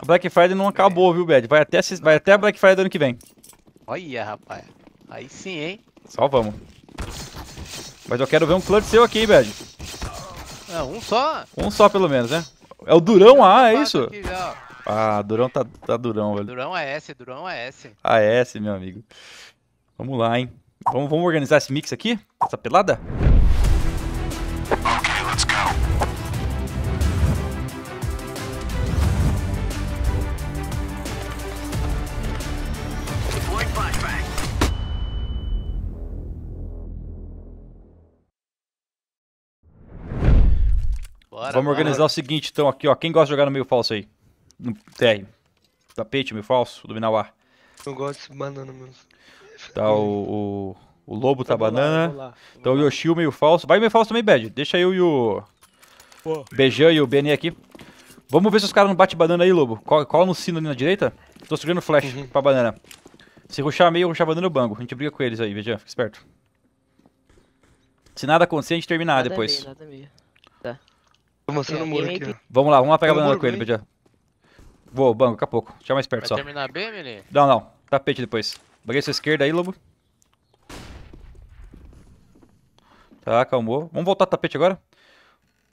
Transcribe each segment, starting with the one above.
A Black Friday não acabou, viu, Bad? Vai até a Black Friday do ano que vem. Olha, rapaz. Aí sim, hein? Só vamos. Mas eu quero ver um clutch seu aqui, hein, Bad? Não, um só? Um só, pelo menos, né? É o Durão A, é isso? Aqui, ah, Durão tá Durão, velho. Durão AS, Durão AS. AS, meu amigo. Vamos lá, hein? Vamos organizar esse mix aqui? Essa pelada? Ok, let's go. Bora, vamos organizar o seguinte, então, aqui, ó. Quem gosta de jogar no meio falso aí? No TR. Tapete, meio falso, dominar o ar. Eu gosto de banana mesmo. Tá, o Lobo tá banana. Lá, então o Yoshio meio falso. Vai meio falso também, Bad. Deixa eu e o Bejan e o BN aqui. Vamos ver se os caras não batem banana aí, Lobo. Cola no sino ali na direita. Tô segurando flash pra banana. Se rushar meio, rushar banana no banco. A gente briga com eles aí, Bejan. Fica esperto. Se nada acontecer, a gente termina nada depois. Nada meio. Tá. Tô mostrando o muro aqui, ó. Vamos lá pegar a banana com ele, Bejan. Vou, banco, daqui a pouco. Deixa mais perto só. Vai terminar bem, menino? Não. Tapete depois. Baguei sua esquerda aí, Lobo. Tá, calmou. Vamos voltar pro tapete agora.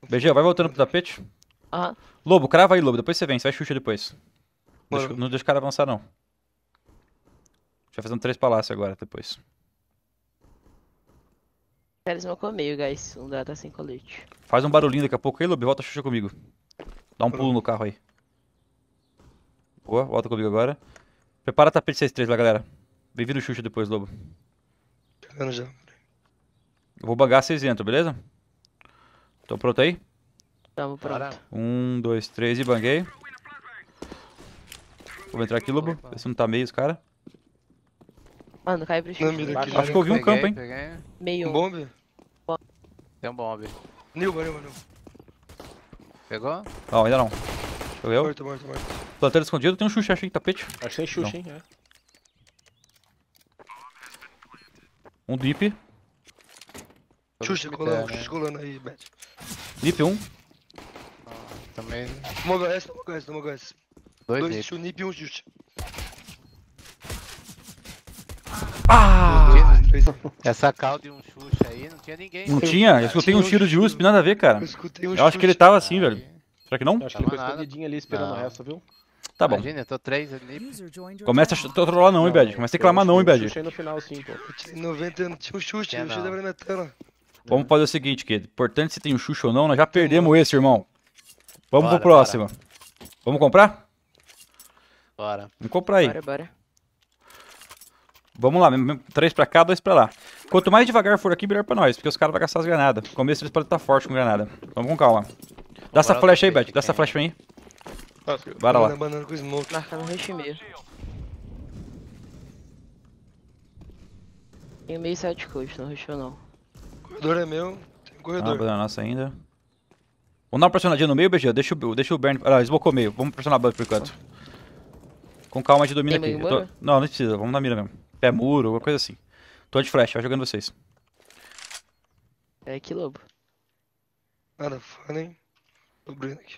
Bejan, vai voltando pro tapete. Aham. Lobo, crava aí, Lobo. Depois você vem, você vai chucha depois. Não deixa o cara avançar, não. Já fazendo 3 palácios agora, depois. Eles vão comer, guys. Não dá, tá sem colete. Faz um barulhinho daqui a pouco aí, Lobo. Volta chucha comigo. Dá um pulo no carro aí. Boa, volta comigo agora. Prepara a tapete 6-3 lá, galera. Vem vir no Xuxa depois, Lobo. Chegando já. Eu vou bangar 6 dentro, beleza? Tô pronto aí? Tamo pronto. 1, 2, 3 e banguei. Vou entrar aqui, Lobo. Ver se não tá meio os caras. Mano, cai pro Xuxa. Acho que eu vi um campo, hein? Meio. Um bombe? Tem um bombe. Nil. Pegou? Não, ainda não. Deixa eu. Morto. Planteiro escondido, tem um Xuxa, achei tapete. Achei Xuxa, hein? É. Um Deep. Xuxa colando aí, Bad. Deep 1. Também. Toma HS. 2 Xuxa, Deep 1 Xuxa. Ah! Essa calda e um Xuxa aí, não tinha ninguém. Não tinha? Eu escutei um tiro de USP, nada a ver, cara. Eu acho que ele tava assim, velho. Será que não? Eu acho que ele ficou escondidinho ali esperando o resto, viu? Tá bom. Imagina, eu tô 3 ali. Começa a trollar não, hein, Bad? Começa a reclamar não, hein, Bad? Eu chutei no final, sim, pô. 90 anos, tinha um chute, eu chutei na tela. Vamos fazer o seguinte, querido. Importante se tem um chute ou não, nós já perdemos esse, irmão. Vamos pro próximo. Vamos comprar? Bora. Vamos comprar aí. Bora. Vamos lá, 3 pra cá, 2 pra lá. Quanto mais devagar for aqui, melhor pra nós, porque os caras vão gastar as granadas. No começo eles podem estar fortes com granada. Vamos com calma. Dá essa flash aí, Bad. Dá essa flash pra mim. Bora lá. Marcar um rush meio. Tem meio side coach, não rushou não. Corredor é meu, tem corredor. Ah, nossa ainda. Vamos dar uma pressionadinha no meio, BG? Deixa o Bernie... Ah, esbocou meio. Vamos pressionar a Bud por enquanto. Com calma de domínio aqui. Não precisa, vamos na mira mesmo. Pé muro, alguma coisa assim. Tô de flash, vai jogando vocês. É que Lobo. Nada foda, hein? Tô brincando aqui.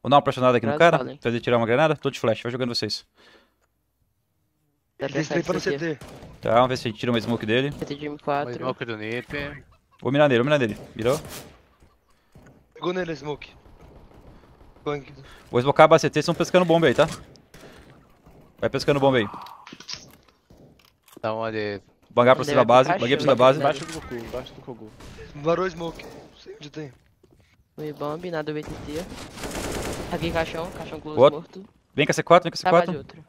Vou dar uma pressionada aqui no cara, fazer tirar uma granada. Tô de flash, vai jogando vocês. Tá, vamos ver se a gente tira uma smoke dele. Uma smoke do Nip. Vou mirar nele. Mirou. Pegou nele a smoke. Vou esmocar a BCT, estão pescando bomba aí, tá? Vai pescando bomba aí. Dá uma de... Bangar pra cima da base, banguei pra cima da base. Embaixo do Kogu. Varou smoke, não sei onde tem. Foi bomb, nada do BTT. Aqui caixão close morto. Vem com a C4. De outro.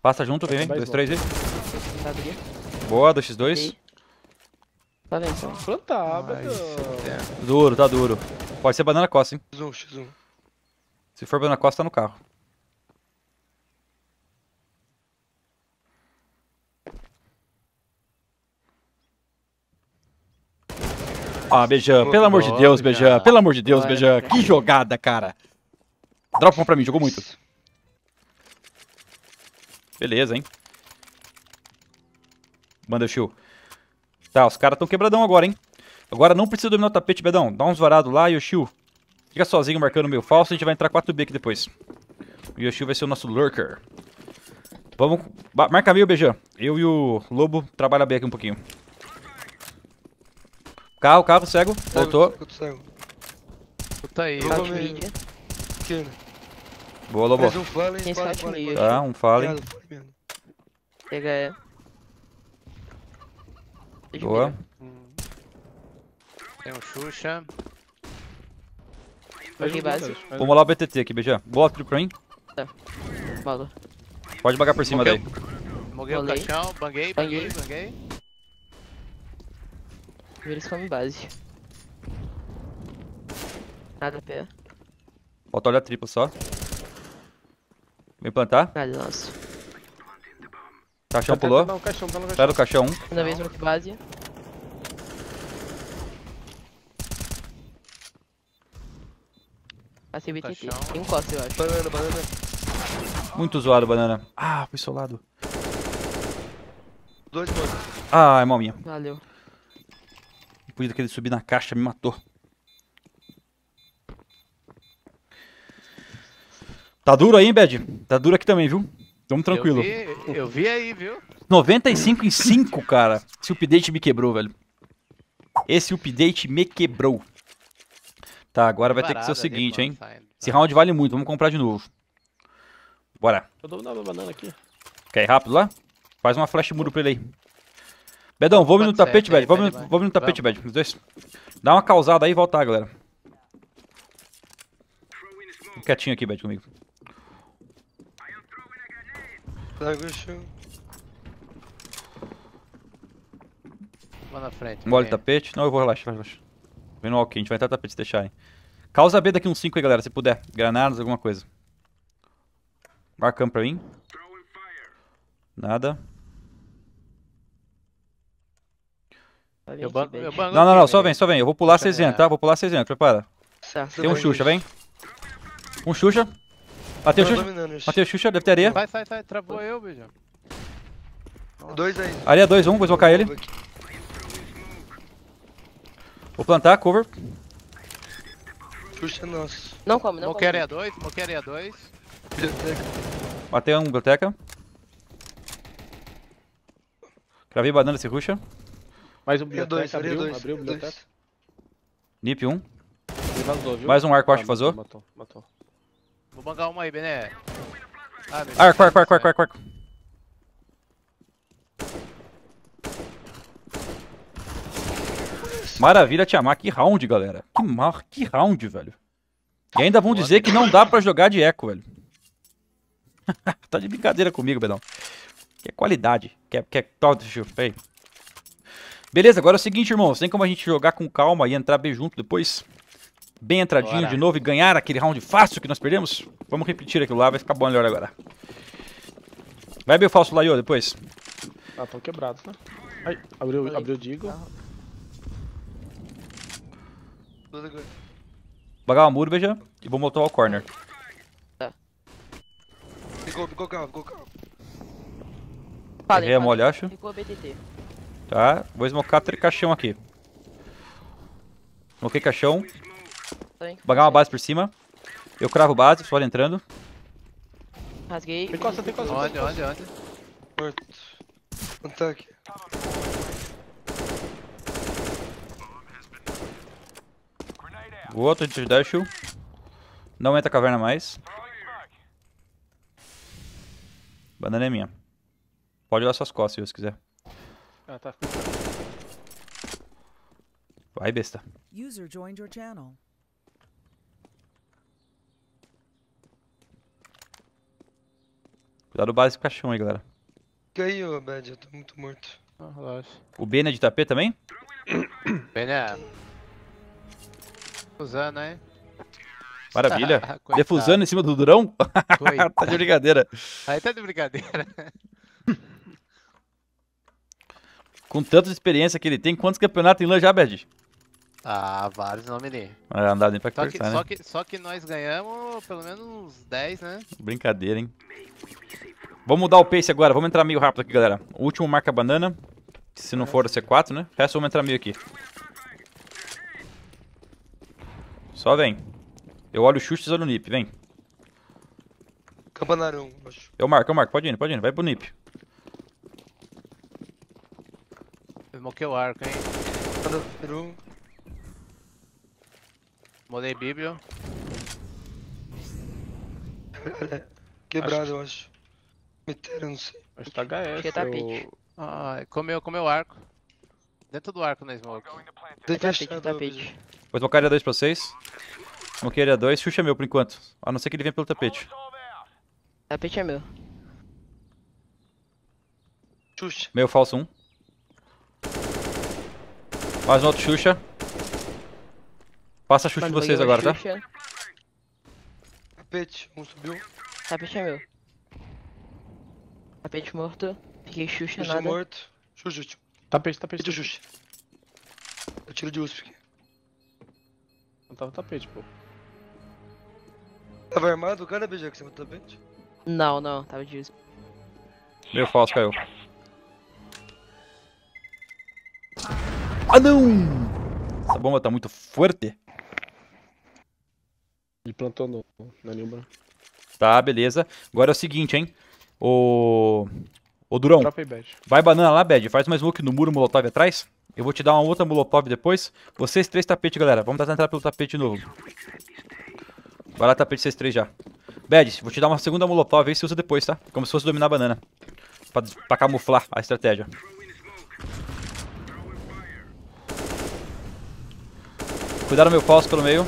Passa junto, vem, 2, 3 aí. Boa, 2x2. Tá vendo, só. Plantava, Tá duro. Pode ser banana costa, hein. X1. Se for banana costa, tá no carro. Ah, Bejan, pelo amor de Deus, Bejan, pelo amor de Deus, Bejan, que jogada, cara. Dropa uma pra mim, jogou muito. Beleza, hein. Manda o shield. Tá, os caras tão quebradão agora, hein. Agora não precisa dominar o tapete, Bedão. Dá uns varados lá, Yoshio. Fica sozinho marcando o meio falso. A gente vai entrar 4B aqui depois. O Yoshio vai ser o nosso lurker. Vamos... Marca meio, Bejan. Eu e o Lobo trabalha bem aqui um pouquinho. Carro, cego. Voltou. Tá aí. Boa, Lobo. Mais um Fallen. Tá, um Fallen. Pega ela. Boa. Tem um Xuxa. Peguei base. Vamos lá o BTT aqui, BG. Bola trip pra mim. Tá. Bala. Pode bagar por cima daí. Moguei o caixão, banguei. Primeiro eles comem base. Nada a pé. Falta olhar a tripla só. Vem plantar. Nada, nossa. Caixão pulou. Sai do caixão. Ainda vez uma base. Passei BTT. Tem um costa, eu acho. Banana. Muito zoado, banana. Ah, foi solado. Dois. Ah, é mal minha. Valeu. Depois daquele subir na caixa, me matou. Tá duro aí, hein, Bad? Tá duro aqui também, viu? Tamo tranquilo. Eu vi aí, viu? 95 em 5, cara. Esse update me quebrou, velho. Esse update me quebrou. Tá, agora vai ter que ser o seguinte, hein? Esse round vale muito, vamos comprar de novo. Bora. Eu dou uma banana aqui. Quer ir rápido lá? Faz uma flash muro pra ele aí. Bedão, vamos no tapete, velho. Vamos no tapete, velho. Os dois. Dá uma causada aí e voltar, galera. Quietinho aqui, velho, comigo. Vou na frente. Mole o tapete. Não, eu vou relaxar. Vem no walk, a gente vai entrar tapete se deixar, hein. Causa B daqui uns 5 aí, galera, se puder. Granadas, alguma coisa. Marcando pra mim. Nada. Não, só vem. Eu vou pular 600, tá? Vou pular 600, prepara. Tem um Xuxa, vem. Um Xuxa. Matei o Xuxa. Deve ter areia. Sai, travou eu, bicho. Dois aí. Areia 2, vou deslocar ele. Vou plantar, cover. Xuxa, nossa. Não come, não come. Moquei areia 2. Biblioteca. Matei um biblioteca. Cravei banana esse Xuxa. Mais um biblioteca, abriu biblioteca. Nip 1. Mais um arco, acho que vazou. Matou. Vou bangar uma aí, Bené. Arco. Maravilha, Tiamat, que round, galera. Que round, velho. E ainda vão dizer que não dá pra jogar de eco, velho. Tá de brincadeira comigo, Bedão. Que é qualidade. Peraí. Beleza, agora é o seguinte, irmãos. Tem como a gente jogar com calma e entrar bem junto depois? Bem entradinho de novo e ganhar aquele round fácil que nós perdemos? Vamos repetir aquilo lá, vai ficar bom melhor agora. Vai bem o falso lá, Iô, depois. Ah, tão quebrados, né? Ai, abriu o Digo. Bagar o muro, beija. E vou montar o corner. Tá. Ficou calmo. Errei a mole, acho. Ficou BTT. Tá, vou esmocar o caixão aqui. Esmoquei caixão. Bagar uma base por cima. Eu cravo base, só entrando. Rasguei. Tem costa. Olha. Morto. Ataque. O outro de dash. Não entra a caverna mais. Banana é minha. Pode olhar suas costas se você quiser. Ah, tá. Vai, besta. User joined your channel. Cuidado base com o caixão aí, galera. Que aí, ô, Bad, eu tô muito morto. Ah, relaxa. O Bena é de tapete também? Bena. Defusando, hein? Maravilha. Defusando em cima do Durão? Tá de brincadeira. Aí tá de brincadeira. Com tanta experiência que ele tem, quantos campeonatos em LAN já, Bad? Ah, vários, não me li. Ah, não dá nem pra conversar, né? Só que nós ganhamos pelo menos uns 10, né? Brincadeira, hein? Vamos mudar o pace agora, vamos entrar meio rápido aqui, galera. O último marca banana, se não for o C4, né? O resto vamos entrar meio aqui. Só vem. Eu olho o Xustes, olho o Nip, vem. Campanarão, acho. Eu marco. Pode ir, vai pro Nip. Eu moquei o arco, hein. Campanarão. Molei Bíblia. Quebrado, acho que... eu acho. Meteram, não sei. Acho que tá HS. Acho que tá pitch. Ah, comeu o arco. Dentro do arco na smoke. Tá pitch. Vou smocar área 2 pra vocês. Smoquei área 2. Xuxa é meu por enquanto. A não ser que ele venha pelo tapete. Tapete é meu. Xuxa. Meu falso 1. Mais um outro Xuxa. Passa a Xuxa de vocês agora, tá? Tapete, um subiu. Tapete é meu. Tapete morto. Fiquei Xuxa nada. Xuxa morto. Xuxa último. Tapete, Xuxa. Eu tiro de USP aqui. Não tava tapete, pô. Tava armado o cara, BG, que você matou tapete? Não, tava de USP. Meu falso caiu. Ah, não! Essa bomba tá muito forte. Ele plantou na Nilbra. Tá, beleza. Agora é o seguinte, hein. Ô Durão, vai banana lá, Bad. Faz uma smoke no muro, molotov atrás. Eu vou te dar uma outra molotov depois. Vocês três tapete, galera. Vamos tentar entrar pelo tapete de novo. Vai lá, tapete, vocês três já. Bad, vou te dar uma segunda molotov aí, se usa depois, tá? Como se fosse dominar a banana. Pra camuflar a estratégia. Cuidado meu falso pelo meio.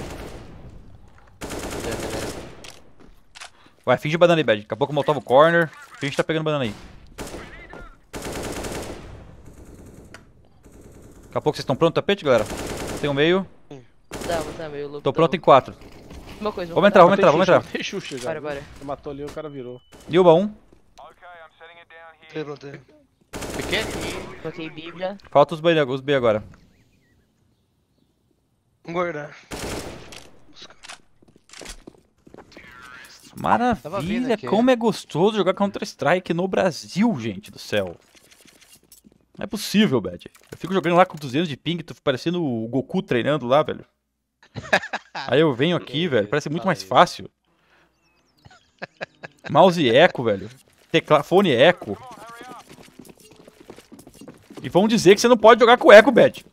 Vai, finge banana aí, Bad. Daqui a pouco molotov o corner. Finge que tá pegando banana aí. Daqui a pouco vocês estão prontos o tapete, galera? Tem um meio. Tá meio louco. Tô pronto em 4. Uma coisa, vamos entrar. Tem Xuxa já. Bora. Matou ali, o cara virou. Nilba 1. Perguntei. Coloquei Bíblia. Falta os B agora. Vamos guardar. Maravilha, como é gostoso jogar Counter-Strike no Brasil, gente do céu. Não é possível, Bad. Eu fico jogando lá com 200 de ping, tô parecendo o Goku treinando lá, velho. Aí eu venho aqui, velho, parece muito mais fácil. Mouse eco, velho. Fone eco. E vão dizer que você não pode jogar com eco, Bad.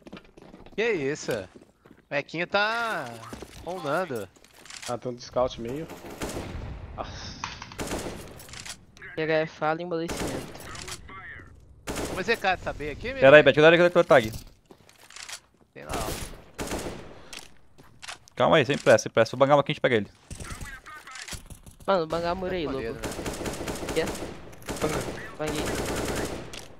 Que isso? O Mequinho tá... rolando. Ah, tem um scout meio. Pegar é fala e embolecimento. Vou zecar essa B aqui, meu. Pera aí, Beth, cuidado com o tag. Tem lá, ó. Calma aí, sem pressa. Se eu bangar uma aqui, a gente pega ele. Mano, bangar a murei, louco. Né? Banguei.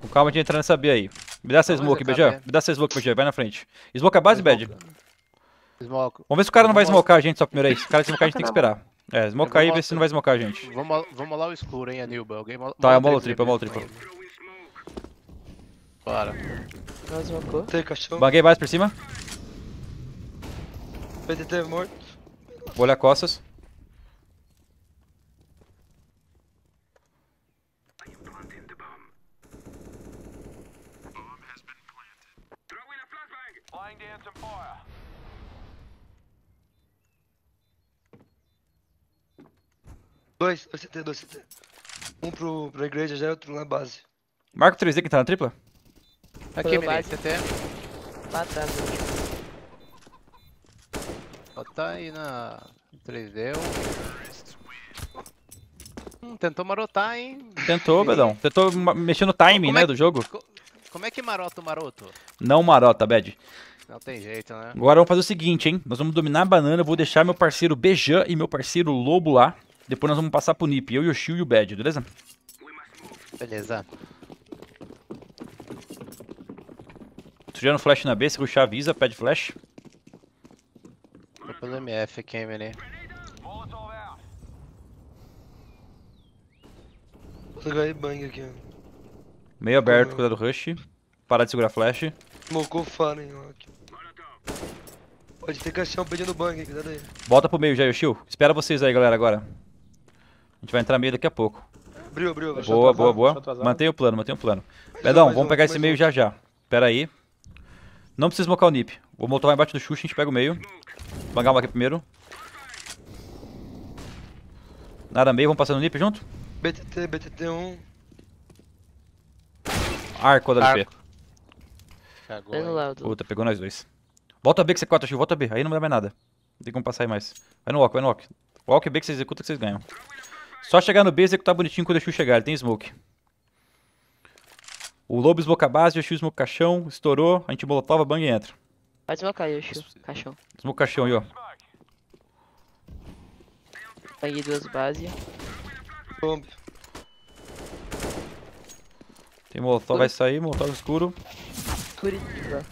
Com calma de entrar nessa B aí. Me dá essa smoke, BG. Vai na frente. Smoke a base, Bad? Smoke. Vamos ver se o cara não vai smocar a gente só primeiro aí. Se o cara smocar, a gente tem que esperar. É, smocar aí e ver se não vai smocar a gente. Vamos molar o escuro, hein, Anilba. Alguém mola. Tá, eu molo o triplo. Bora. Não smocou. Baguei mais por cima. PTT morto. Vou olhar costas. Dois CT. Um pra igreja já e outro na base. Marco 3D que tá na tripla? Aqui, menino, CT. Batado. Ó, tá aí na 3D. Tentou marotar, hein? Tentou, Bedão. Tentou mexer no timing, né, do jogo. Como é que marota o maroto? Não marota, Bad. Não tem jeito, né? Agora vamos fazer o seguinte, hein? Nós vamos dominar a banana, eu vou deixar meu parceiro Bejan e meu parceiro Lobo lá. Depois nós vamos passar pro Nip, eu, o Yoshio e o Bad, beleza? Beleza. Sujando flash na B, se rushar avisa, pede flash. Tô pelo MF aqui, hein, menino. Vou pegar bang aqui, ó. Meio aberto, cuidado do rush. Parar de segurar flash. Mocou fala, hein, aqui. Pode ter caixão pedindo bang, cuidado aí. Volta pro meio já, Yoshio. Espera vocês aí, galera, agora. A gente vai entrar meio daqui a pouco. Abriu. Boa. Mantenha o plano. Bedão, vamos pegar esse meio já. Pera aí. Não precisa smocar o Nip. Vou montar lá embaixo do Xuxa, a gente pega o meio. Bangar uma aqui primeiro. Nada meio, vamos passando no NIP junto? BTT, BTT1. Arco da LP. Puta, pegou nós dois. Volta B que você 4, acho. Volta B, aí não dá mais nada. Não tem como passar aí mais. Vai no walk, vai no walk. Walk B que você executa que vocês ganham. Só chegar no B e executar bonitinho quando o Exu chegar, ele tem smoke. O Lobo smoke a base, o Exu smoke caixão, estourou, a gente molotava, bang e entra. Pode smocar aí, Exu, caixão. Smoke caixão aí, ó. Banguei duas bases. Bomb. Tem molotov, vai sair, molotov escuro. Escuritiba.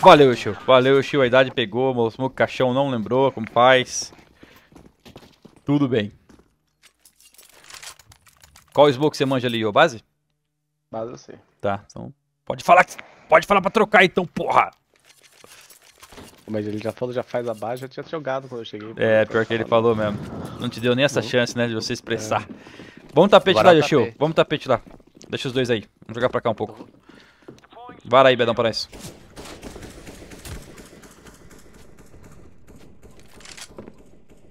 Valeu, Exu. Valeu, Exu. A idade pegou, o smoke caixão não lembrou como faz. Tudo bem. Qual smoke você manja ali, ô base? Base eu sei. Tá, então pode falar pra trocar então, porra. Mas ele já falou, já faz a base, já tinha jogado quando eu cheguei. É, pior que ele falou mesmo. Não te deu nem essa chance, né, de você expressar. Vamos tapete lá, Yoshio. Vamos tapete lá. Deixa os dois aí. Vamos jogar pra cá um pouco. Vara aí, Bedão, pra nós.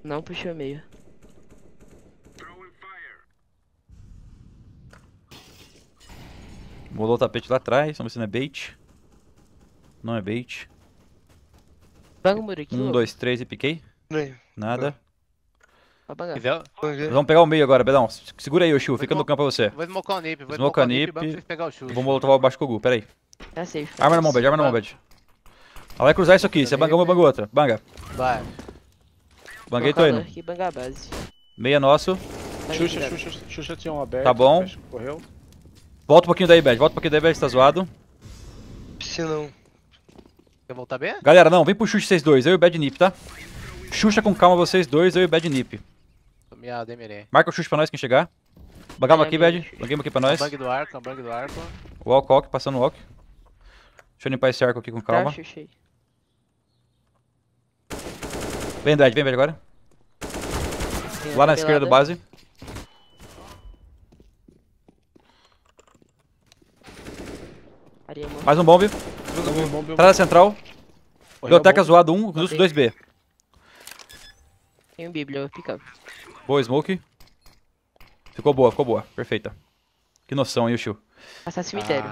Não puxou meio. Molou o tapete lá atrás. Vamos ver se não é bait. Não é bait. Bango o muro aqui. 1, 2, 3 e piquei. Nada. Vamos pegar o meio agora, Bedão. Segura aí, Exu. Fica no campo pra você. Vou smocar o nip. Vou molotar o baixo com o Gu. Pera aí. É safe. Arma na mão, Bed. Arma na mão, Bed. Ela vai cruzar isso aqui. Você bangar uma, eu bango outra. Banga. Vai. Banguei, tô indo. Meia nosso. Xuxa tinha um aberto. Tá bom. Correu. Volta um pouquinho daí, Bed. Volta um pouquinho daí, Bed. Tá zoado. Piscinão. Quer voltar bem? Galera, não, vem pro Xuxa vocês dois, eu e o Bad Nip, tá? Xuxa com calma vocês dois, eu e o Bad Nip. Marca o Xuxa pra nós quem chegar. Bangamos aqui, Bad. Bangamos aqui pra nós. Bang do arco, bang do arco. Walk, passando o walk. Deixa eu limpar esse arco aqui com calma. Vem, Bad agora. Lá na esquerda do base. Mais um bombe. Atrás da central. Biblioteca zoado 1, Russo 2B. Tem um biblio, pica. Boa, smoke. Ficou boa. Perfeita. Que noção, hein, Yushu. Passar cemitério.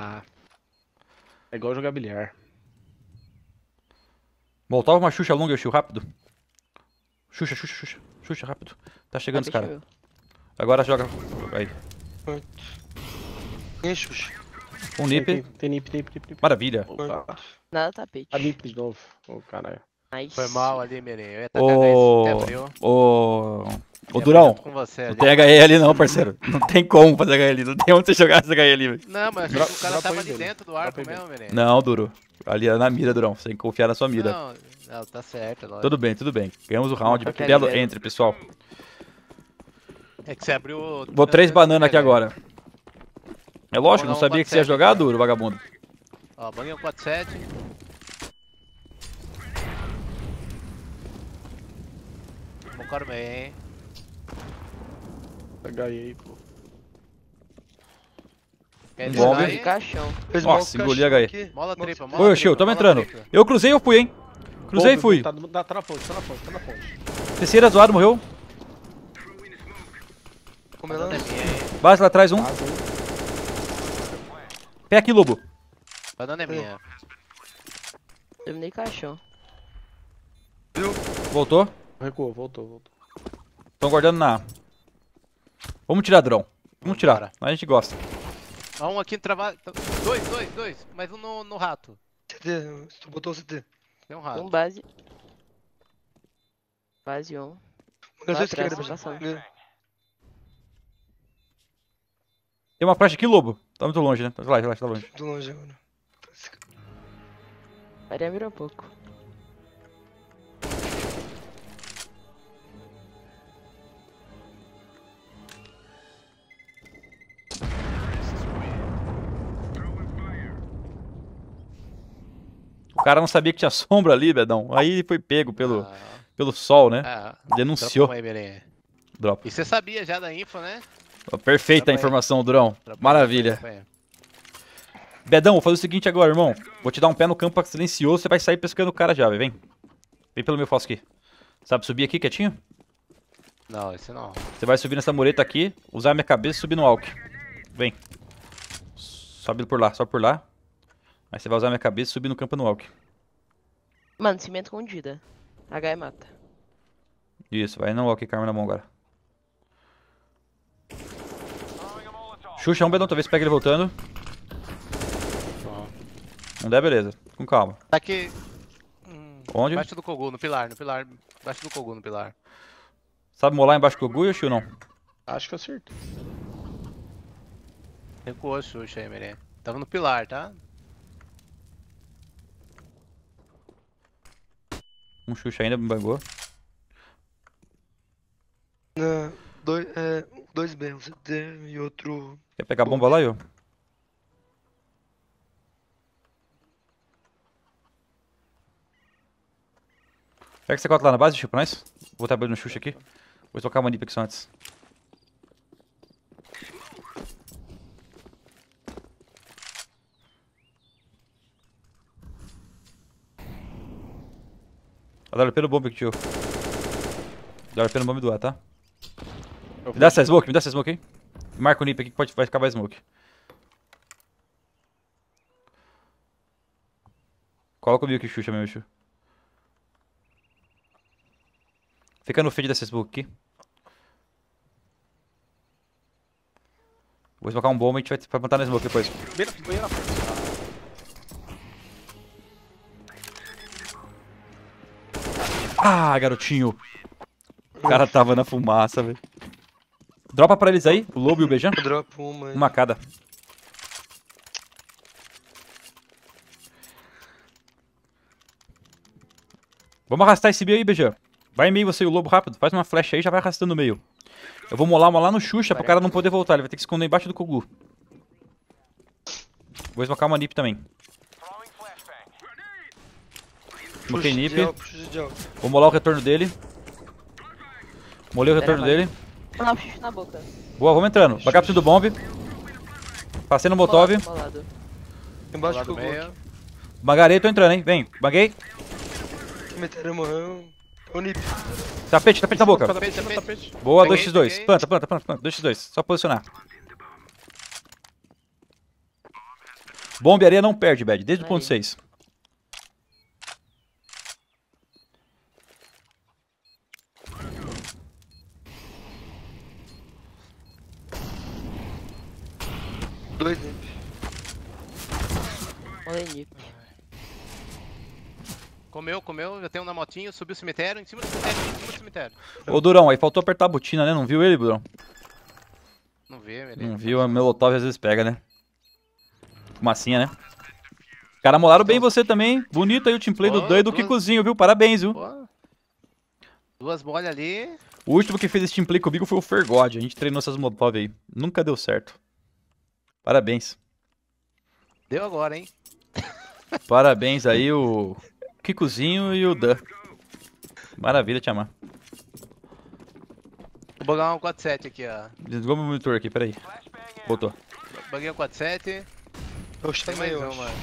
É igual jogar bilhar. Voltava uma Xuxa longa, Yushu, rápido. Xuxa, rápido. Tá chegando os caras. Agora joga. Aí. E Xuxa? Um nip. Tem nip. Maravilha. Opa. Nada tapete. A nip de novo. Ô, caralho. Nice. Foi mal ali, Merê. Ô, Durão. Não tem HL não, parceiro. Não tem como fazer HL. Não tem onde você jogar essa HL, velho. Não, mas o cara tava ali dentro do arco mesmo, Merê. Não, Duro. Ali era na mira, Durão. Você tem que confiar na sua mira. Não, tá certo. Lógico. Tudo bem. Ganhamos o round. Belo entre, pessoal. É que você abriu... Vou 3 bananas aqui agora. É lógico, não sabia que você ia jogar, Duro, vagabundo. Ó, banguei 4-7. Bocaram meio, hein? Agarrei, pô. Bombe. Nossa, engoli a HE. Mola tripa, mola. Oi, Xil, tamo entrando. Eu cruzei e eu fui, hein? Cruzei e fui. Tá na ponte. Terceira zoada, morreu. Base lá atrás, um. Pé aqui, Lobo. Banana é minha. Terminei caixão. Voltou? Recuou, voltou. Estão guardando na... Vamos tirar, Drão. Vamos tirar. A gente gosta. Um aqui no trabalho. Dois. Mais um no rato. CT. Tu botou o CT. Tem um rato. Base. Base 1. Tem uma flecha aqui, Lobo. Tá muito longe, né? Tá longe. Muito longe agora. Maria virou um pouco. O cara não sabia que tinha sombra ali, Bedão. Aí ele foi pego pelo sol, né? Denunciou. Dropa. E você sabia já da info, né? Perfeita a informação, Durão. Maravilha. Bedão, vou fazer o seguinte agora, irmão. Vou te dar um pé no campo silencioso, você vai sair pescando o cara já, velho. Vem. Vem pelo meu fosso aqui. Sabe subir aqui quietinho? Não, esse não. Você vai subir nessa mureta aqui, usar a minha cabeça e subir no alck. Vem. Sobe por lá, sobe por lá. Aí você vai usar a minha cabeça e subir no campo no alck. Mano, cimento escondida. H é mata. Isso, vai no alck, Karma na mão agora. Xuxa um Bedão, talvez pegue ele voltando. Não der, beleza. Com calma. Tá aqui. Onde? Embaixo do Kogu, no pilar, no pilar. Embaixo do Kogu, no pilar. Sabe molar embaixo do Kogu e o Xu não? Acho que eu acerto. Recuou o Xuxa aí, Merê. Tava no pilar, tá? Um Xuxa ainda me bangou. Dois B, um CT e outro... Quer pegar a bomba lá, Yu? Pega esse C4 lá na base, Xuxa, pra nós. Vou abrir no Xuxa aqui. Vou tocar a Manipix antes. AWP no bomb aqui, tio. AWP no bomb do A, tá? Me dá essa smoke, me dá essa smoke aí. Marca o nip aqui que pode, vai ficar mais smoke. Coloca o milk, Xuxa, meu Xuxa. Fica no feed dessa smoke aqui. Vou smocar um bomba e a gente vai plantar na smoke depois. Ah, garotinho. O cara tava na fumaça, velho. Dropa pra eles aí, o Lobo e o Beijão. Eu dropo uma aí. Uma cada. Vamos arrastar esse meio aí, Beijão. Vai em meio você e o Lobo rápido. Faz uma flecha aí e já vai arrastando no meio. Eu vou molar uma lá no Xuxa pro cara não poder voltar. Ele vai ter que se esconder embaixo do Kogu. Vou esmocar uma nip também. Esmoquei nip. Vou molar o retorno dele. Molei o retorno dele. Vou dar um xixi na boca. Boa, vamos entrando. Bagar pro do bomb. Passei no Molotov. Embaixo do Kogu. Bagarei, tô entrando, hein. Vem, baguei. Meteram morrão. O nip. Tapete, tapete na boca. Tapete. Boa, 2x2. Planta. 2x2. Só posicionar. Bomba e areia não perde, Bad. Desde o ponto 6. Dois nip. Olha nip. Comeu, já tem um na motinha, subiu o cemitério, em cima do cemitério. Ô Durão, aí faltou apertar a botina, né? Não viu ele, Durão? Não vi, velho. Não viu, a Molotov às vezes pega, né? Fumacinha, né? Cara, molaram bem você também, bonito aí o teamplay do Dan e do Kikozinho, viu? Parabéns, viu? Boa. Duas bolas ali. O último que fez esse teamplay comigo foi o Fergod, a gente treinou essas Molotov aí. Nunca deu certo. Parabéns. Deu agora, hein? Parabéns aí o Kikozinho e o Dan. Maravilha, te amar. Vou bugar um 4-7 aqui, ó. Desligou meu monitor aqui, peraí. Botou. Buguei um 4-7. Oxe, tem mais um, mano.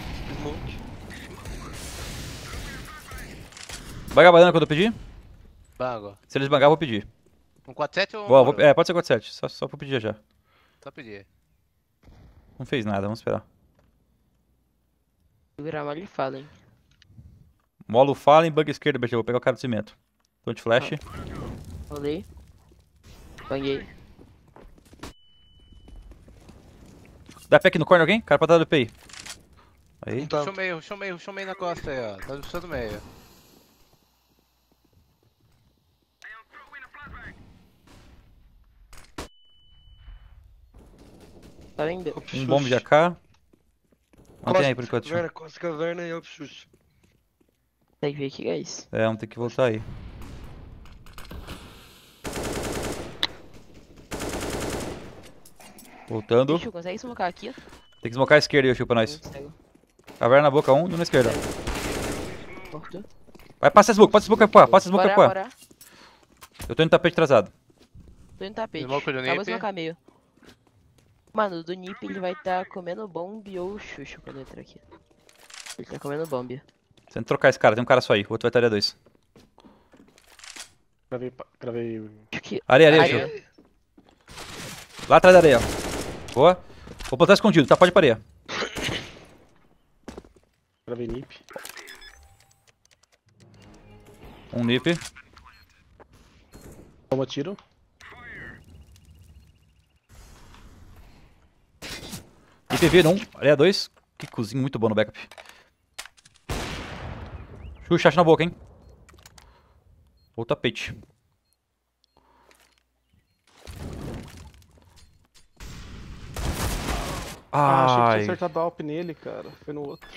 Baga a banana quando eu pedir? Bago. Se eles bangar, eu vou pedir. Um 4-7 ou... Boa, pode ser 4-7, só pra pedir já. Só pedir. Não fez nada, vamos esperar. Vou virar mola e fala, hein. Mola o Fallen, bug esquerda, BG. Vou pegar o cara do cimento. Tô de flash. Rolei. Banguei. Dá pack no corner alguém? Cara pra trás do PI. Aí. Chumei na costa aí, ó. Tá puxando meio. Um bomb de AK. Mantém aí por enquanto. Costa, caverna e opsus. Tem que ver aqui, guys. É, vamos ter que voltar aí. Voltando. Ixi, consegue smocar aqui? Tem que smocar a esquerda aí, Xiu, pra nós. Caverna na boca, um na esquerda. Vai, passa a smoke, passa a smoke. Bora. Eu tô indo tapete atrasado. Acabou de smocar meio. Mano, do Nip ele vai estar comendo bombe ou xuxa quando entrar aqui. Ele tá comendo bombe. Tenta trocar esse cara, tem um cara só aí, o outro vai estar ali a dois. Gravei. Areia. Lá atrás da areia, ó. Boa. Vou botar escondido, tá? Pode ir pra areia. Gravei Nip. Um Nip. Toma tiro. IPV 1, areia 2. Que cozinho muito bom no backup. Xuxa na boca, hein? Ou tapete. Ah, achei que tinha acertado a AWP nele, cara. Foi no outro.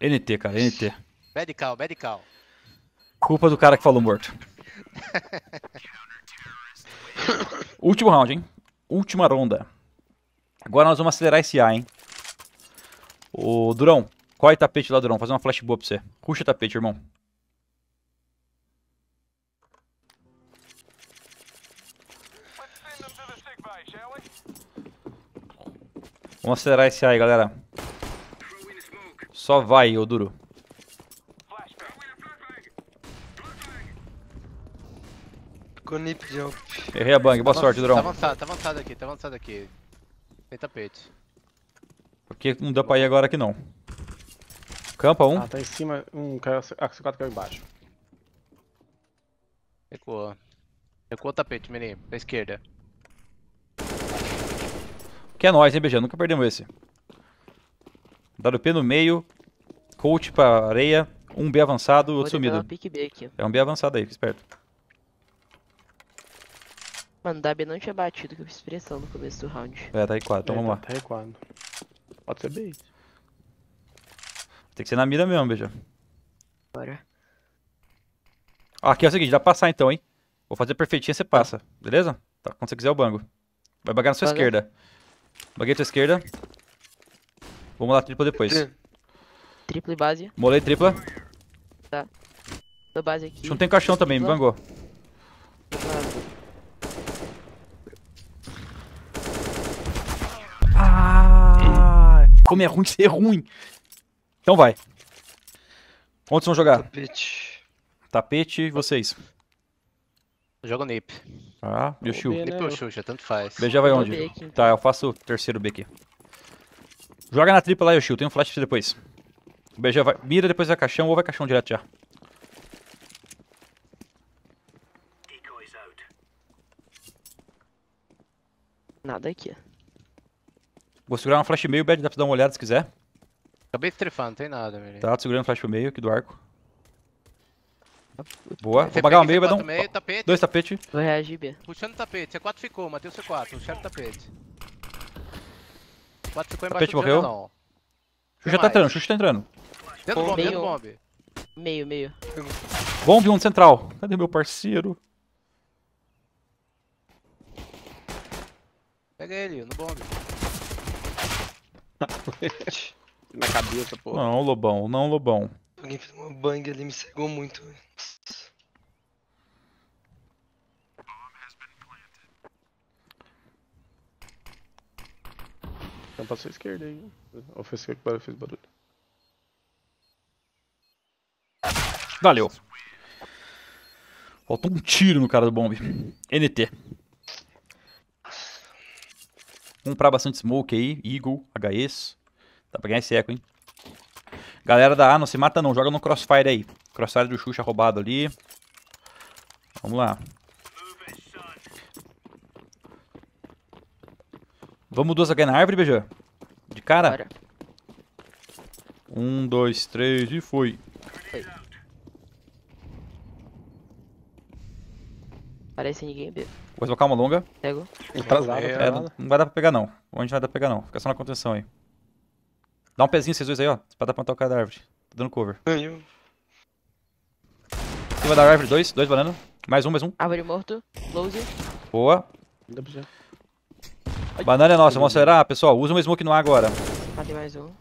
NT, cara, NT. Medical. Culpa do cara que falou morto. Último round, hein? Última ronda. Agora nós vamos acelerar esse A, hein? Ô, Durão, corre tapete lá, Durão. Fazer uma flash boa pra você. Puxa tapete, irmão. Vamos acelerar esse A aí, galera. Só vai, ô Duro. Errei a bang. Boa sorte, Durão. Tá avançado aqui. Tem tapete. Porque não dá pra ir agora aqui não. Campa um. Ah, tá em cima, um AC4 caiu embaixo. Recuou o tapete, menino, pra esquerda. Que é nóis, hein, BG? Nunca perdemos esse. WP no meio, coach pra areia, um B avançado, outro sumido. É um B avançado aí, fica esperto. Mano, o W não tinha batido, que eu fiz pressão no começo do round. É, tá R4, então vamos lá. Tá R4. Pode ser bait. Tem que ser na mira mesmo, BG. Bora. Aqui é o seguinte, dá pra passar então, hein. Vou fazer perfeitinha, você passa, beleza? Tá, quando você quiser o bango. Vai bagar na sua esquerda. Baguei na sua esquerda. Vamos lá, tripla depois. Tripla e base. Molei tripla. Tá. Tô base aqui. A gente não tem caixão também, me bangou. Como é ruim ser ruim. Então vai. Onde vocês vão jogar? Tapete, vocês. Joga o Nip. Ah, e o Shu? Nip ou Shu, já tanto faz. BG vai onde? B aqui, tá, eu faço o terceiro B aqui. Joga na tripla lá, e o Shu, tem um flash depois. O BG vai, mira depois vai caixão ou vai caixão direto já. Nada aqui. Vou segurar uma flash meio, Bad, dá pra dar uma olhada se quiser. Acabei de trefar, não tem nada, velho. Tá, tô segurando flash pro meio aqui do arco. Boa, vou pagar o meio, Badão. Dois tapetes. Vou reagir, B. Puxando o tapete, C4 ficou, matei o C4, puxaram o tapete. O 4 ficou embaixo do morreu. Não. Xuxa tá entrando, Xuxa tá entrando. Dentro do bombe, dentro do bombe. Meio. Bombe 1 central. Cadê meu parceiro? Pega ele, no bombe. Na cabeça, pô. Não, Lobão, não, Lobão. Alguém fez uma bang ali, me cegou muito. Então passou a esquerda aí. Ou foi esquerda que fez barulho. Valeu. Faltou um tiro no cara do bombe. NT. Comprar bastante smoke aí, Eagle, HS. Dá pra ganhar esse eco, hein? Galera da A, não se mata não, joga no crossfire aí. Crossfire do Xuxa roubado ali. Vamos lá. Vamos duas aqui na árvore, BG? De cara? Bora. 1, 2, 3 e foi. Parece ninguém, B. Vou colocar uma longa. Pego. Não vai dar pra pegar não. Onde não vai dar pra pegar não. Fica só na contenção aí. Dá um pezinho vocês dois aí, ó. Pra dar pra tocar da árvore. Tô dando cover. Você vai dar árvore 2, 2 banana. Mais um. Árvore morto. Close. Boa. Banana é nossa, vamos acelerar, pessoal. Usa um smoke no ar agora. Matei mais um.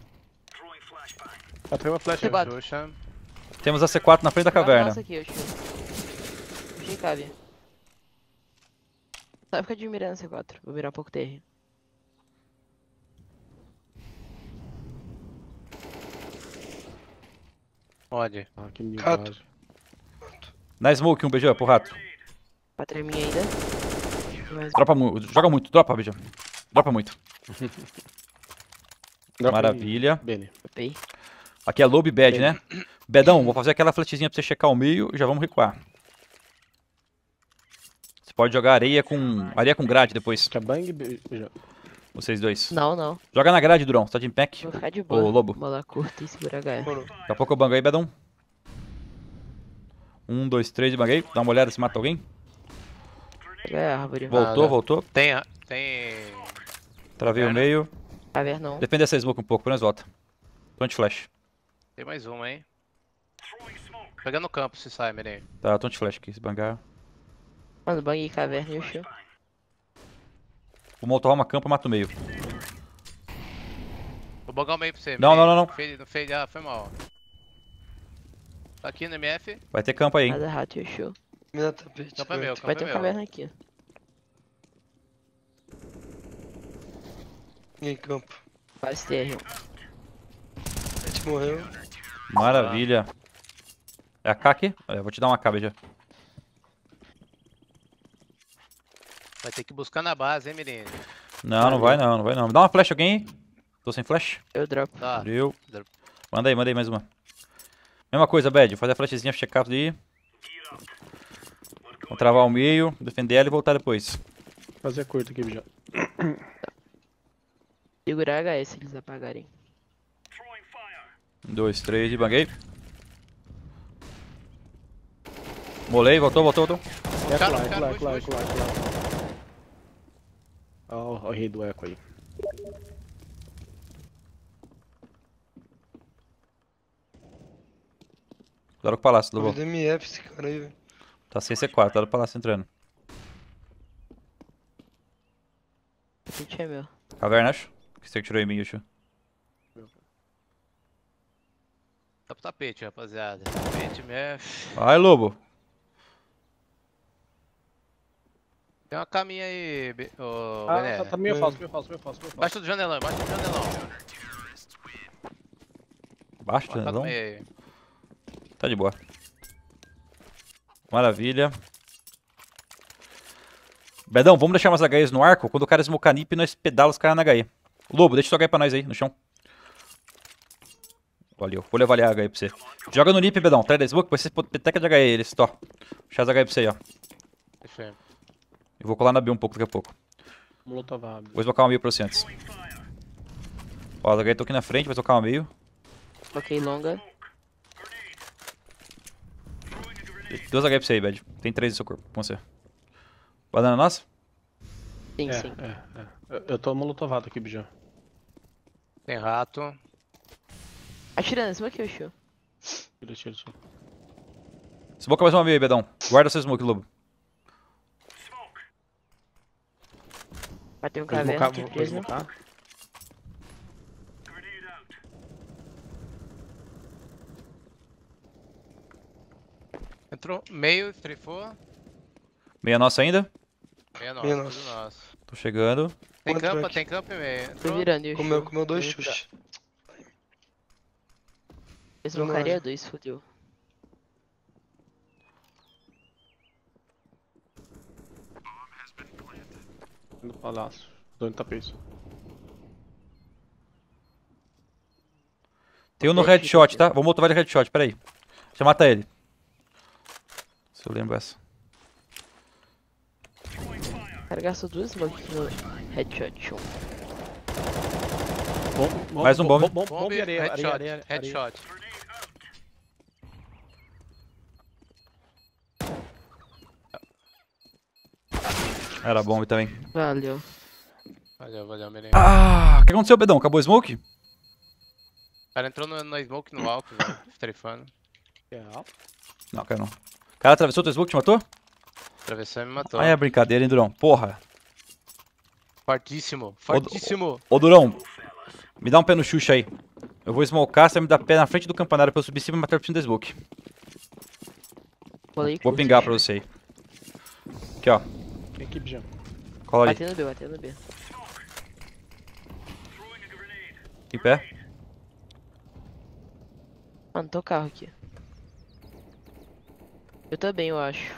Matei uma flecha. Temos a C4 na frente da caverna. Nossa, aqui, eu achei. Vai ficar de mirar na C4, vou virar um pouco terreno. Onde? Ah, que mildade. Dá smoke, um BG pro rato. Pra tremer ainda. Dropa muito, joga muito, dropa, BG. Dropa muito. Maravilha. Aqui é lobe bad, né? Bedão, vou fazer aquela fletzinha pra você checar o meio e já vamos recuar. Você pode jogar areia com grade depois. Quer bang, BG? Vocês dois. Não, não. Joga na grade, Durão. Você tá de impact? Vou ficar de boa. Ô, Lobo. Bola curta e segura a HF. Daqui a pouco eu bango aí, Bedão. 1, 2, 3 e banguei. Dá uma olhada se mata alguém. É a árvore. Voltou, voltou. Tem... Travei o meio. Caverna não. Depende dessa smoke um pouco, por nós volta. Tô anti-flash. Tem mais uma, hein. Pega no campo se sai, menino. Tá, tô anti-flash aqui, se bangar. Mano, banguei caverna e o chão. O Molotov arma campo, mata o meio. Vou bangar o meio pra você. Não, meio. Não. Fade, ah, foi mal. Tá aqui no MF. Vai ter campo aí, hein. Nada rato, eu show. Campo é meu, campo vai ter caverna aqui. E aí, campo. Quase terra. A gente morreu. Maravilha. É a K aqui? Olha, eu vou te dar uma K, já. Vai ter que buscar na base, hein, menino? Não, não vai não. Dá uma flash alguém. Tô sem flash. Eu dropo. Tá. Deu. Manda aí mais uma. Mesma coisa, Bad. Vou fazer a flashzinha pra checar ali. Vou travar o meio, defender ela e voltar depois. Fazer a curta aqui, já. Segurar HS se eles apagarem. 1, 2, 3 e banguei. Molei, voltou. É claro. Olha o rei do eco aí. Cuidado com o palácio, Lobo. MF esse cara aí, velho. Tá 6C4, cuidado o palácio entrando. Esse é meu. Caverna, acho? Que você tirou em mim, acho. Tá pro tapete, rapaziada. Tapete, MF. Vai, Lobo. Tem uma caminha aí, ô, galera. Tá meio falso. Baixa do janelão, Baixa do janelão? Tá de boa. Maravilha. Bedão, vamos deixar umas HEs no arco? Quando o cara smocar nip, nós pedala os caras na HE. Lobo, deixa sua HE pra nós aí, no chão. Valeu, vou levar a HE pra você. Joga no nip, Bedão. Traz da smoke, depois você peteca de HE eles, to. Deixa as HE pra você aí, ó. Deixa. Eu vou colar na B um pouco daqui a pouco. Vou esbocar uma meio pra você antes. Ó, eu tô aqui na frente, vai tocar uma meio. Ok, longa. Tem 2 HP pra você aí, Bad. Tem 3 no seu corpo, com você. Banana nossa? Sim. Eu tô molotovado aqui, Bijão. Tem rato. Atirando, smoke ou show? Tira. Smoke mais uma meio aí, Bedão. Guarda seu smoke, Lobo. Bateu um caverna aqui preso. Entrou meio, trifou. Meia nossa ainda? Meia nossa. Tô chegando. Tem campo e meio. Entrou. Tô virando. Comeu 2 chutes. Deslocaria 2, fodeu. No palácio, tô no tapete. Tem um no headshot, tá? Vamos motivar ele headshot, peraí. Deixa eu matar ele. Se eu lembro essa. O cara gastou 2 smokes no headshot. Mais um bombe. Bombe areia. Headshot. Era bomba também. Valeu, menino. Ah, o que aconteceu, Bedão? Acabou o smoke? O cara entrou na smoke no alto, velho. Trefando. Não, cara não. O cara atravessou teu smoke, te matou? Atravessou e me matou. Ah, é brincadeira, hein, Durão? Porra. Fortíssimo. Ô, Durão, me dá um pé no Xuxa aí. Eu vou smokear, você vai me dar pé na frente do campanário pra eu subir cima e matar o piscina da smoke. Vou pingar pra você aí. Aqui, ó. Vem aqui, Bijão. Cola ali. Batendo B. Em pé. Mano, tô carro aqui. Eu também, eu acho.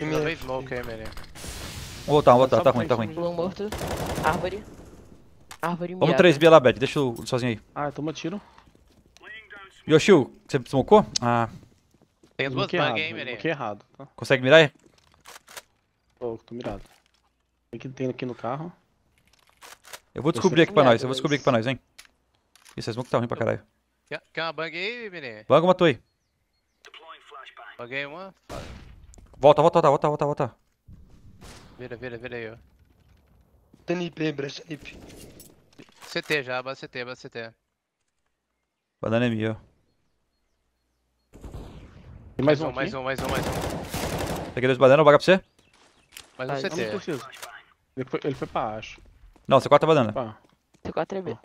Levei smoke aí, menino. Vou voltar, vou voltar. Tá ruim, tá ruim. Pulou morto. Árvore. Árvore miada. Vamos 3B lá, Bad. Deixa eu sozinho aí. Ah, toma tiro. Yoshio, você smocou? Ah. Tem duas bugs aí, menino. Fiquei errado. Tá? Consegue mirar aí? Tô mirado. O que tem aqui no carro? Eu vou descobrir aqui pra nós, eu vou descobrir aqui pra nós, hein. Esse smoke tá ruim pra caralho. Quer uma bug aí, menino? Bug matou aí. Buguei uma. Volta. Vira aí, ó. Tem nip, lembra, nip. CT já, base CT. Banana é minha, ó. Tem mais um. Peguei 2 bananas, vou bagar pra você? Mais um CT. Ele foi pra acho. Não, C4 é banana. C4 é B.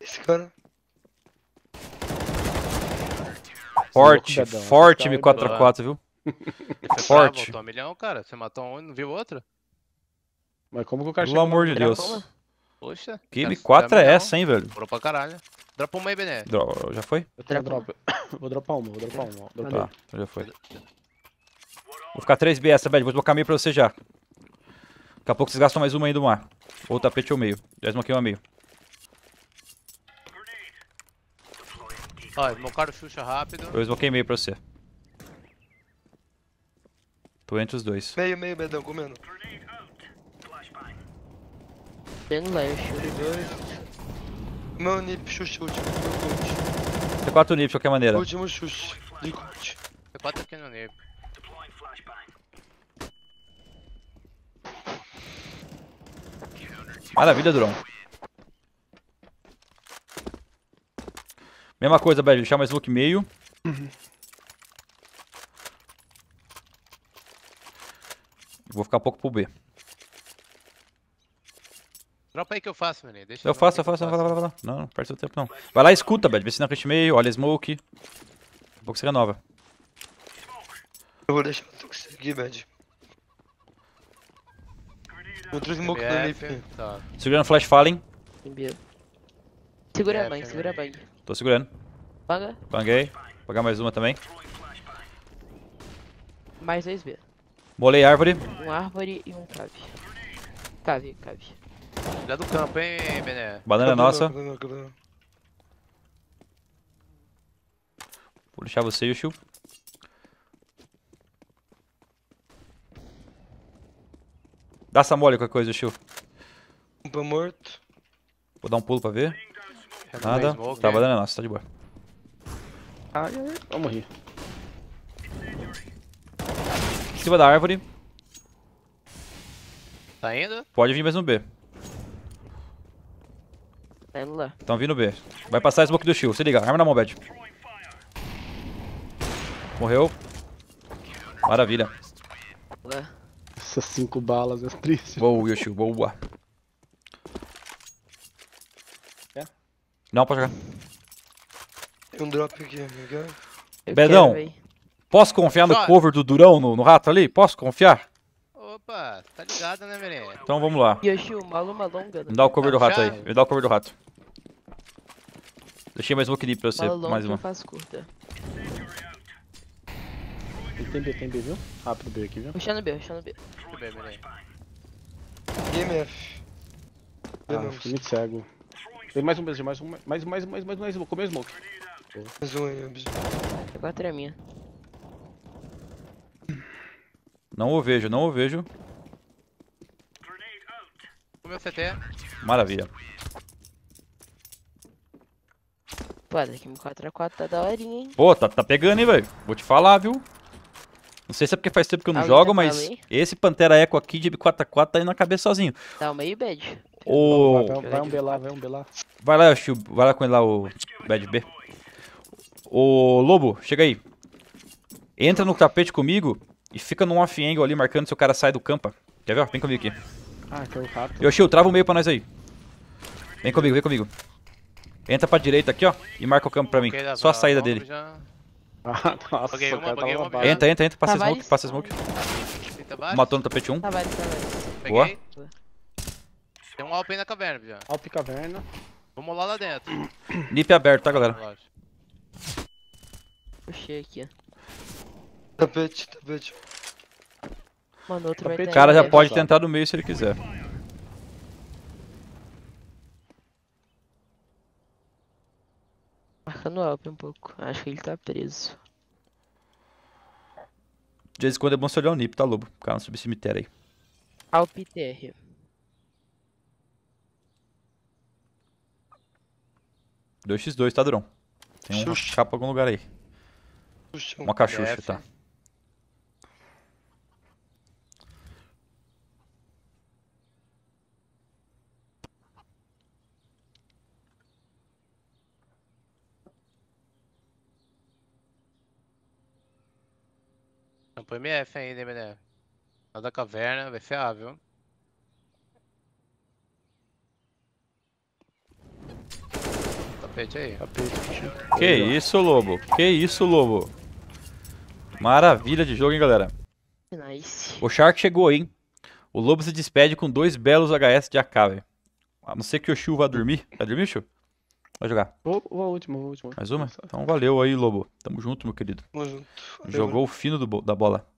Esse cara... Forte M4A4, viu? Você forte. Matou um milhão, cara. Você matou um e não viu outro? Mas como que o cara chegou? Pelo amor de Deus. Poxa. Que M4 é essa, hein, velho? Dropa pra caralho. Dropa uma aí, Bené. Já foi? Eu tenho drop. Vou dropar uma. Tá, já foi. Vou ficar 3B essa, velho. Vou desbloquear meio pra você já. Daqui a pouco vocês gastam mais uma aí do mar. Ou tapete ou meio. Já desbloqueei uma meio. Ó, desmocaram o Xuxa rápido. Eu desbloqueei meio pra você. Tô entre os dois. Meio, Bedão, comendo. Tem um left. Meu nip, Xuxa, último. T4 nip, de qualquer maneira. Último Xuxa. T4 aqui no nip. Maravilha, Durão. Mesma coisa, velho, deixar mais look meio. Vou ficar pouco pro B. Dropa aí que eu faço, menino. Deixa eu faço. Não perde seu tempo não. Vai lá e escuta, velho. Vê se não é meio, olha smoke. Daqui a pouco você renova. Eu vou deixar tu conseguir, velho. Outro smoke no NIP. Tá. Segurando flash fallen. Segura a mãe, segura a mãe. Tô segurando. Paga. Banguei. Vou pagar mais uma também. Mais 2B. Molei árvore. Um árvore e um cave. Cave. Cuidado do campo, hein, Bené. Banana nossa. Cabana. Vou deixar você, Yoshio. Dá essa mole qualquer coisa, Yoshio. Um pão morto. Vou dar um pulo pra ver. Nada, tá, a banana é nossa, tá de boa. Ai, eu morri. Em cima da árvore. Tá indo? Pode vir mais um B. Tá indo lá. Então vindo B. Vai passar a smoke do shield, se liga, arma na mão, Bad. Morreu. Maravilha. Essas 5 balas é triste. Boa, Yoshio, boa. Não, pode jogar. Tem um drop aqui, amigo. Bedão, posso confiar no cover do Durão no rato ali? Posso confiar? Opa, tá ligado, né, menino? Então vamos lá. Yoshi, uma longa. Me dá o cover do rato aí. Me dá o cover do rato. Deixei mais um clip pra você. Mais uma. Tem B, viu? Rápido B aqui, viu? Puxando B. GMF. Ah, fiquei muito cego. Tem mais um, comeu smoke. Mais um aí, bicho. T4 é minha. Não o vejo. Comeu CT. Maravilha. Pô, daqui M4A4 tá da horinha, hein. Pô, tá pegando, hein, velho. Vou te falar, viu. Não sei se é porque faz tempo que eu não jogo, mas esse Pantera Eco aqui de M4A4 tá indo na cabeça sozinho. Tá o meio bad. Oh. Vai um B lá. Vai lá, Yoshi, vai lá com ele lá, o Bad B. Ô, Lobo, chega aí. Entra no tapete comigo e fica num off-angle ali, marcando se o cara sai do campo. Quer ver? Vem comigo aqui. Ah, que é o rato. Yoshi, trava o meio pra nós aí. Vem comigo. Entra pra direita aqui, ó, e marca o campo pra mim. Só a saída dele. Ah, nossa, cara, entra. Passa smoke. Matou no tapete 1. Boa. Tem um Alp aí na caverna, já. Alp caverna. Vamos lá dentro. Nip aberto, tá, galera? Puxei aqui, ó. Tapete, tapete. Mano, outro vai ter. O cara já pode tentar no meio se ele quiser. Marcando o Alp um pouco. Acho que ele tá preso. De vez em quando é bom você olhar o Nip, tá, Lobo? O cara não sobe cemitério aí. Alp TR. Dois x 2, tá, Durão? Tem uma capa em algum lugar aí. Xuxa. Uma cachucha, tá. Não põe MF ainda, hein, menino? Lá da caverna, vai ferrar, viu? Tapete aí. Que isso, Lobo? Que isso, Lobo? Maravilha de jogo, hein, galera? Nice. O Shark chegou, hein? O Lobo se despede com 2 belos HS de AK, velho. A não ser que o Shu vá dormir. Vai dormir, Shu? Vai jogar. Vou a última. Mais uma? Então valeu aí, Lobo. Tamo junto, meu querido. Tamo junto. Jogou o fino da bola.